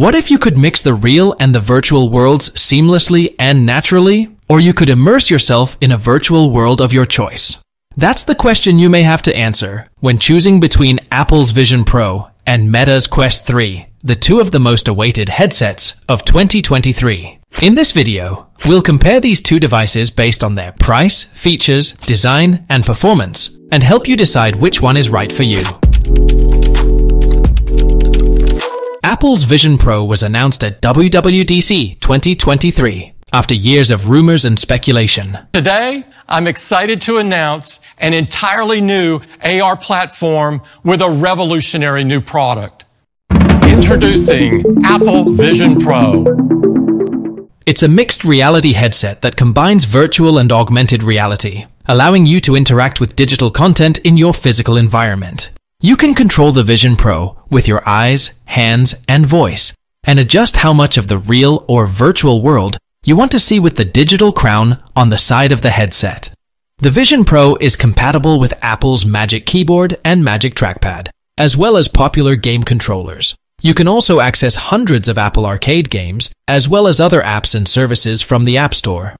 What if you could mix the real and the virtual worlds seamlessly and naturally? Or you could immerse yourself in a virtual world of your choice. That's the question you may have to answer when choosing between Apple's Vision Pro and Meta's Quest 3, the two of the most awaited headsets of 2023. In this video, we'll compare these two devices based on their price, features, design, and performance, and help you decide which one is right for you. Apple's Vision Pro was announced at WWDC 2023 after years of rumors and speculation. Today, I'm excited to announce an entirely new AR platform with a revolutionary new product. Introducing Apple Vision Pro. It's a mixed reality headset that combines virtual and augmented reality, allowing you to interact with digital content in your physical environment. You can control the Vision Pro with your eyes, hands, and voice, and adjust how much of the real or virtual world you want to see with the digital crown on the side of the headset. The Vision Pro is compatible with Apple's Magic Keyboard and Magic Trackpad, as well as popular game controllers. You can also access hundreds of Apple Arcade games, as well as other apps and services from the App Store.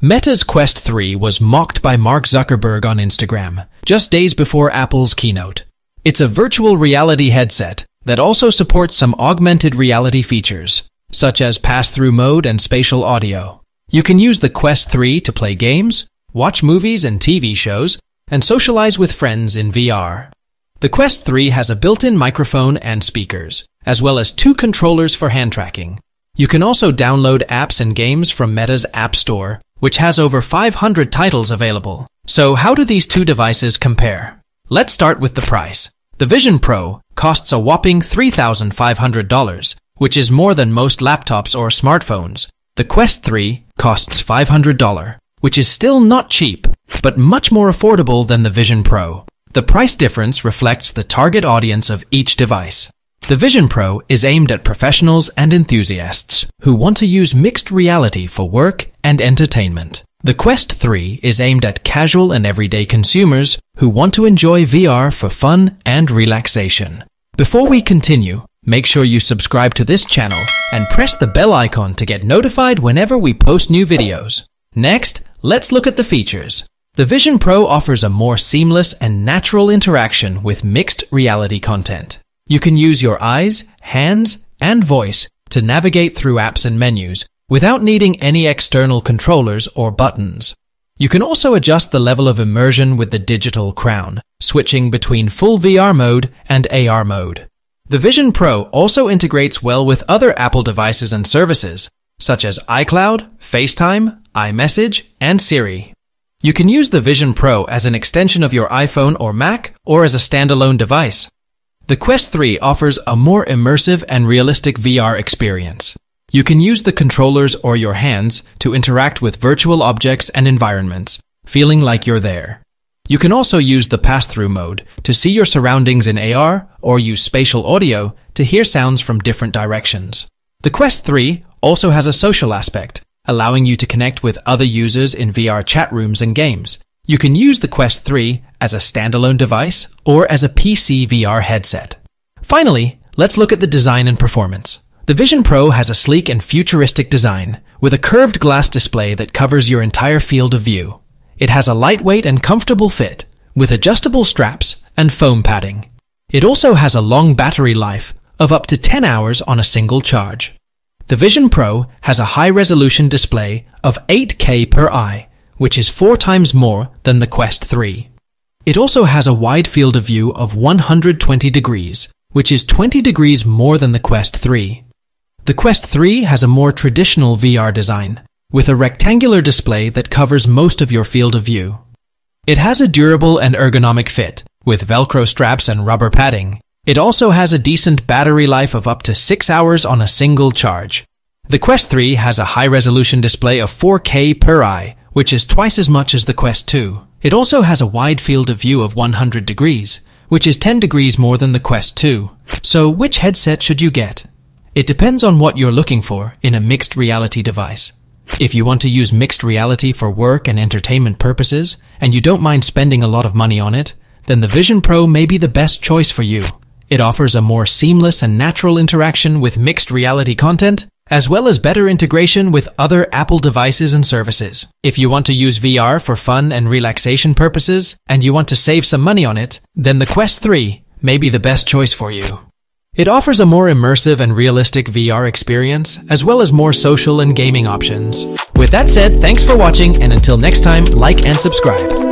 Meta's Quest 3 was mocked by Mark Zuckerberg on Instagram just days before Apple's keynote. It's a virtual reality headset that also supports some augmented reality features, such as pass-through mode and spatial audio. You can use the Quest 3 to play games, watch movies and TV shows, and socialize with friends in VR. The Quest 3 has a built-in microphone and speakers, as well as two controllers for hand tracking. You can also download apps and games from Meta's App Store, which has over 500 titles available. So how do these two devices compare? Let's start with the price. The Vision Pro costs a whopping $3,500, which is more than most laptops or smartphones. The Quest 3 costs $500, which is still not cheap, but much more affordable than the Vision Pro. The price difference reflects the target audience of each device. The Vision Pro is aimed at professionals and enthusiasts who want to use mixed reality for work and entertainment. The Quest 3 is aimed at casual and everyday consumers who want to enjoy VR for fun and relaxation. Before we continue, make sure you subscribe to this channel and press the bell icon to get notified whenever we post new videos. Next, let's look at the features. The Vision Pro offers a more seamless and natural interaction with mixed reality content. You can use your eyes, hands, and voice to navigate through apps and menus, without needing any external controllers or buttons. You can also adjust the level of immersion with the digital crown, switching between full VR mode and AR mode. The Vision Pro also integrates well with other Apple devices and services, such as iCloud, FaceTime, iMessage, and Siri. You can use the Vision Pro as an extension of your iPhone or Mac, or as a standalone device. The Quest 3 offers a more immersive and realistic VR experience. You can use the controllers or your hands to interact with virtual objects and environments, feeling like you're there. You can also use the pass-through mode to see your surroundings in AR, or use spatial audio to hear sounds from different directions. The Quest 3 also has a social aspect, allowing you to connect with other users in VR chat rooms and games. You can use the Quest 3 as a standalone device or as a PC VR headset. Finally, let's look at the design and performance. The Vision Pro has a sleek and futuristic design, with a curved glass display that covers your entire field of view. It has a lightweight and comfortable fit, with adjustable straps and foam padding. It also has a long battery life of up to 10 hours on a single charge. The Vision Pro has a high-resolution display of 8K per eye, which is 4 times more than the Quest 3. It also has a wide field of view of 120 degrees, which is 20 degrees more than the Quest 3. The Quest 3 has a more traditional VR design, with a rectangular display that covers most of your field of view. It has a durable and ergonomic fit, with Velcro straps and rubber padding. It also has a decent battery life of up to 6 hours on a single charge. The Quest 3 has a high-resolution display of 4K per eye, which is twice as much as the Quest 2. It also has a wide field of view of 100 degrees, which is 10 degrees more than the Quest 2. So which headset should you get? It depends on what you're looking for in a mixed reality device. If you want to use mixed reality for work and entertainment purposes, and you don't mind spending a lot of money on it, then the Vision Pro may be the best choice for you. It offers a more seamless and natural interaction with mixed reality content, as well as better integration with other Apple devices and services. If you want to use VR for fun and relaxation purposes, and you want to save some money on it, then the Quest 3 may be the best choice for you. It offers a more immersive and realistic VR experience, as well as more social and gaming options. With that said, thanks for watching, and until next time, like and subscribe.